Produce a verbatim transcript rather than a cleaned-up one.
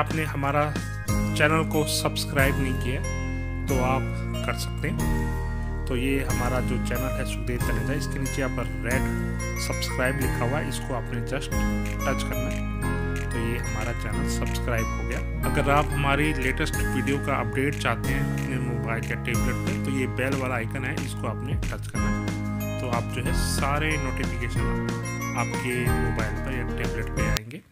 आपने हमारा चैनल को सब्सक्राइब नहीं किया तो आप कर सकते हैं। तो ये हमारा जो चैनल है सुखदेव तनेजा, इसके नीचे यहाँ पर रेड सब्सक्राइब लिखा हुआ है, इसको आपने जस्ट टच करना है। तो ये हमारा चैनल सब्सक्राइब हो गया। अगर आप हमारी लेटेस्ट वीडियो का अपडेट चाहते हैं अपने मोबाइल या टेबलेट पर, तो ये बेल वाला आइकन है, इसको आपने टच करना है। तो आप जो है सारे नोटिफिकेशन आपके मोबाइल पर या टेबलेट पर आएंगे।